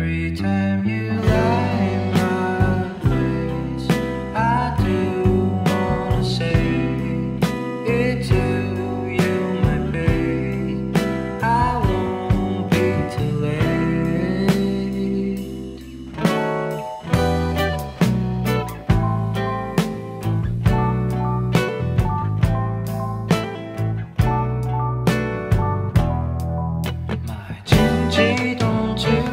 Every time you light my face, I do wanna say it to you, my babe. I won't be too late. My Gingy, don't you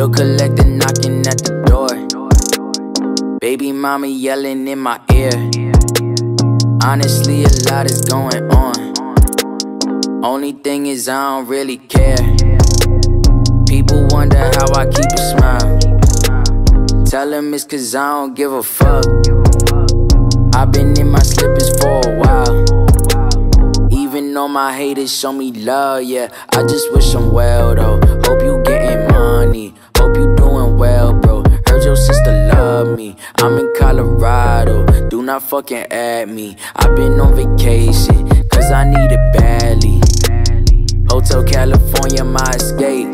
bill collector knocking at the door. Baby mama yelling in my ear. Honestly, a lot is going on. Only thing is I don't really care. People wonder how I keep a smile. Tell them it's 'cause I don't give a fuck. I've been in my slippers for a while. Even though my haters show me love, yeah, I just wish them well though. Hope you getting money, hope you doing well, bro. Heard your sister love me. I'm in Colorado, do not fucking add me. I've been on vacation, 'cause I need it badly. Hotel California, my escape.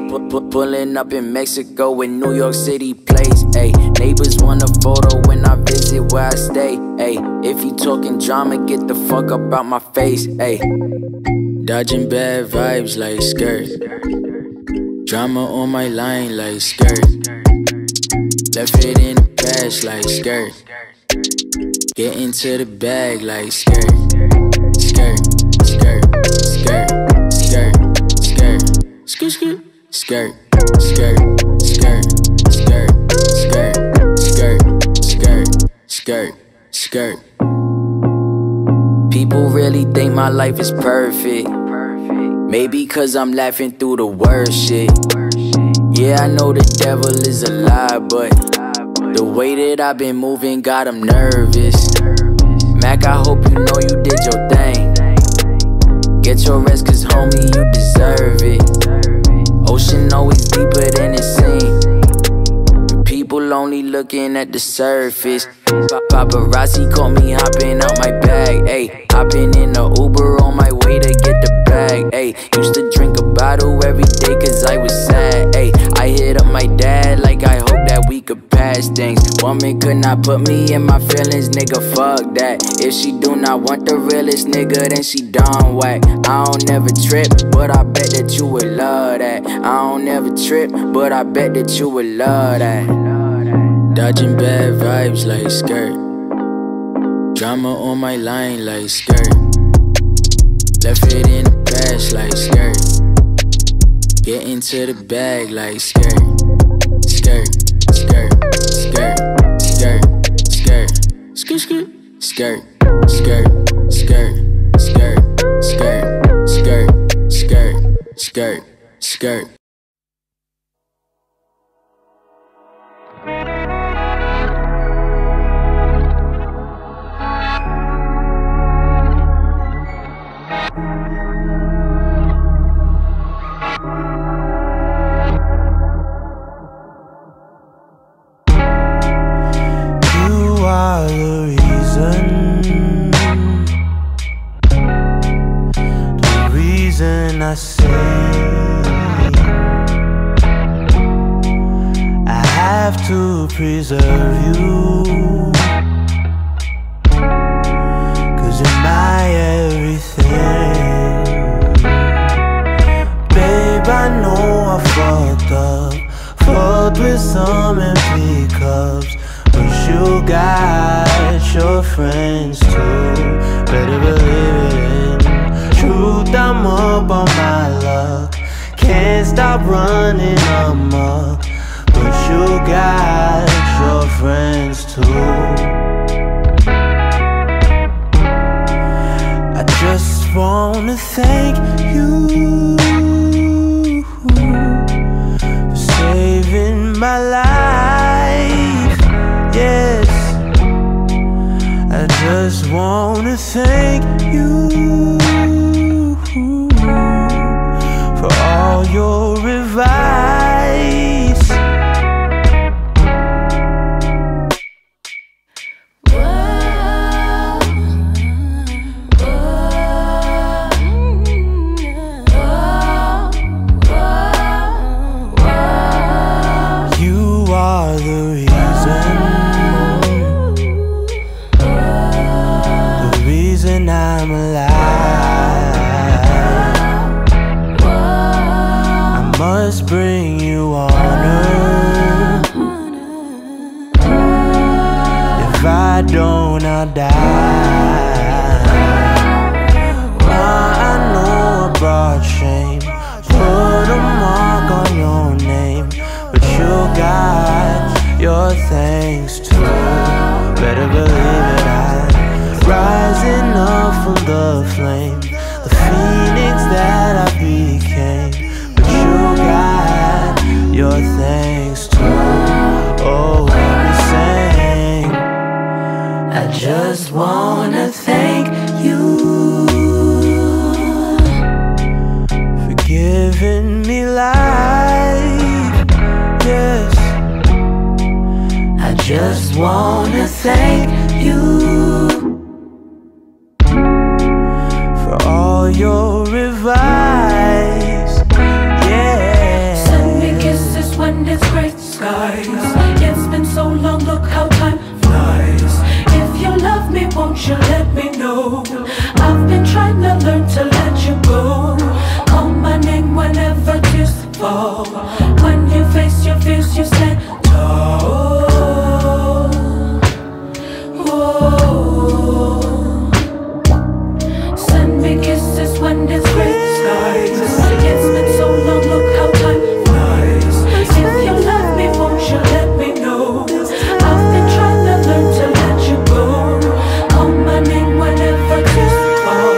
Pulling up in Mexico and New York City place. Ay, neighbors want a photo when I visit where I stay. Ay, if you talking drama, get the fuck up out my face. Ay, dodging bad vibes like skirt. Drama on my line like skirt. Left it in the past like skirt. Get into the bag like skirt. Skirt, skirt, skirt. Skirt, skirt, skirt, skirt, skirt, skirt, skirt, skirt, skirt, skirt. People really think my life is perfect. Maybe 'cause I'm laughing through the worst shit. Yeah, I know the devil is a lie, but the way that I've been moving got him nervous. Mac, I hope you know you did your thing. Get your rest 'cause homie, you deserve it. Ocean always deeper than it seems. People only looking at the surface. Paparazzi caught me hopping out my bag. Ayy, hopping in a Uber on my way to get the bag. Ayy, used to drink a bottle every day 'cause I was sad. Ayy, I hit up my dad like I hope that we could pass things. Woman could not put me in my feelings, nigga, fuck that. If she do not want the realest nigga, then she done whack. I don't ever trip, but I bet that you would love that. I don't ever trip, but I bet that you would love that. Dodging bad vibes like skirt. Drama on my line like skirt. Left it in the past like skirt. Get into the bag like skirt. Skirt, skirt, skirt, skirt, skirt, skirt, skirt, skirt, skirt, skirt, skirt, skirt, skirt, skirt, skirt, skirt. I say I have to preserve you, 'cause you're my everything. Babe, I know I fucked up, fucked with some empty cups, but you got your friends too. Better believe it. Truth, I'm up on my luck. Can't stop running amok, but you got your friends too. I just wanna thank you for saving my life. Yes, I just wanna thank you for all your advice. Whoa, whoa, whoa, whoa. You are the reason, the reason I'm alive. Must bring you honor. If I don't, I'll die. Now I know I brought shame, put a mark on your name, but you just wanna thank you for giving me life, yes. I just wanna thank you for all your advice, yeah. Send me kisses when it's great skies. It's been so long, look how time flies. If you love me, won't you let me know? I've been trying to learn to let you go. Call my name whenever tears fall. When you face your fears, you stand tall. Whoa. Send me kisses when it's gray skies. It's been so long, look how time flies. If you love me, won't you let me know? I've been trying to learn to let you go. Call my name whenever tears fall.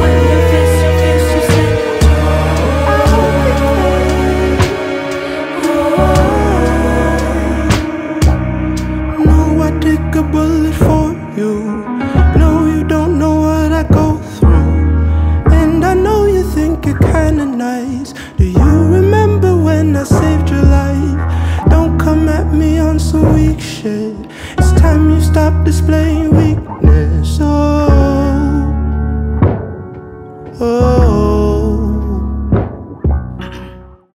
When you face your fears, you stand tall. No, I take a bullet for you. No, you don't know what I go through. And I know you think you're kinda nice. Do you remember when I saved your life? Don't come at me on some weak shit. It's time you stop displaying weakness. Oh, oh.